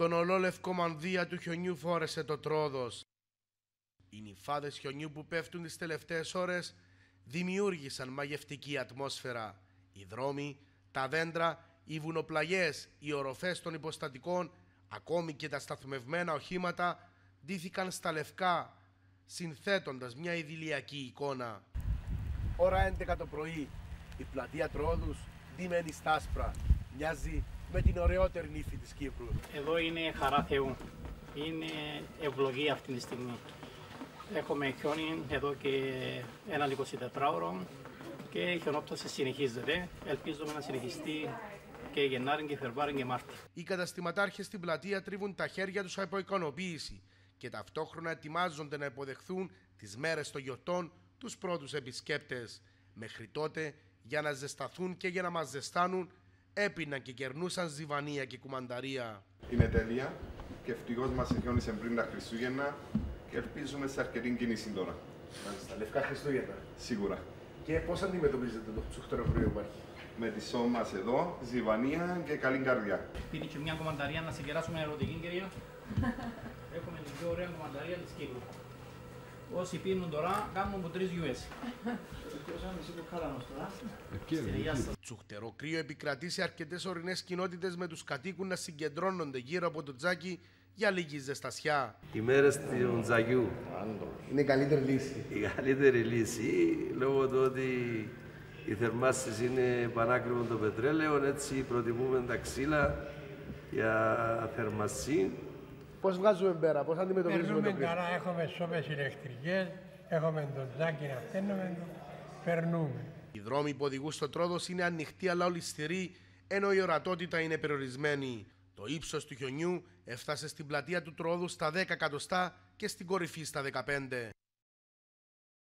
τον ολόλευκο μανδύα του χιονιού φόρεσε το Τρόοδος. Οι νυφάδες χιονιού που πέφτουν τις τελευταίες ώρες δημιούργησαν μαγευτική ατμόσφαιρα. Οι δρόμοι, τα δέντρα, οι βουνοπλαγιές, οι οροφές των υποστατικών, ακόμη και τα σταθμευμένα οχήματα, ντύθηκαν στα λευκά, συνθέτοντας μια ειδηλιακή εικόνα. Ώρα 11 το πρωί, η πλατεία Τρόοδους ντυμένη στα άσπρα, μοιάζει με την ωραιότερη νύφη της Κύπρου. Εδώ είναι χαρά Θεού, είναι ευλογία αυτή τη στιγμή. Έχουμε χιόνι εδώ και έναν 24ωρο και η χιονόπτωση συνεχίζεται. Ελπίζουμε να συνεχιστεί και Γενάρη και Φεβρουάριο και Μάρτιο. Οι καταστηματάρχες στην πλατεία τρίβουν τα χέρια τους από ικανοποίηση και ταυτόχρονα ετοιμάζονται να υποδεχθούν τις μέρες των γιορτών τους πρώτους επισκέπτες. Μέχρι τότε, για να ζεσταθούν και για να μας ζεστάνουν, έπιναν και κερνούσαν Ζιβανία και Κουμανταρία. Είναι τέλεια και ευτυχώς μας χιόνισε πριν τα Χριστούγεννα και ελπίζουμε σε αρκετή κίνηση τώρα. Μάλιστα, λευκά Χριστούγεννα. Σίγουρα. Και πώς αντιμετωπίζετε το ψυχτερό που υπάρχει? Με τη σώμα εδώ, Ζιβανία και καλή καρδιά. Πίνει και μια Κουμανταρία να συγκεράσουμε ερωτική, κυρία. Έχουμε την πιο ωραία Κουμανταρία της Κύπρου. Όσοι πίνουν τώρα, κάνουν από 3 US. Τσουχτερό κρύο επικρατεί σε αρκετές ορεινές κοινότητες, με τους κατοίκους να συγκεντρώνονται γύρω από το τζάκι για λίγη ζεστασιά. Οι μέρες του τζακιού είναι η καλύτερη λύση. Η καλύτερη λύση, λόγω του ότι οι θερμάσεις είναι πανάκριβο το πετρέλαιο, έτσι προτιμούμε τα ξύλα για θερμασία. Πώς βγάζουμε πέρα, πώς αντιμετωπίζουμε το κρύο? Έχουμε σώπες ηλεκτρικές, έχουμε τον τζάκι να φαίνουμε, περνούμε. Οι δρόμοι που οδηγούν στο Τρόοδος είναι ανοιχτοί αλλά ολισθηροί, ενώ η ορατότητα είναι περιορισμένη. Το ύψος του χιονιού έφτασε στην πλατεία του Τρόοδου στα 10 εκατοστά και στην κορυφή στα 15.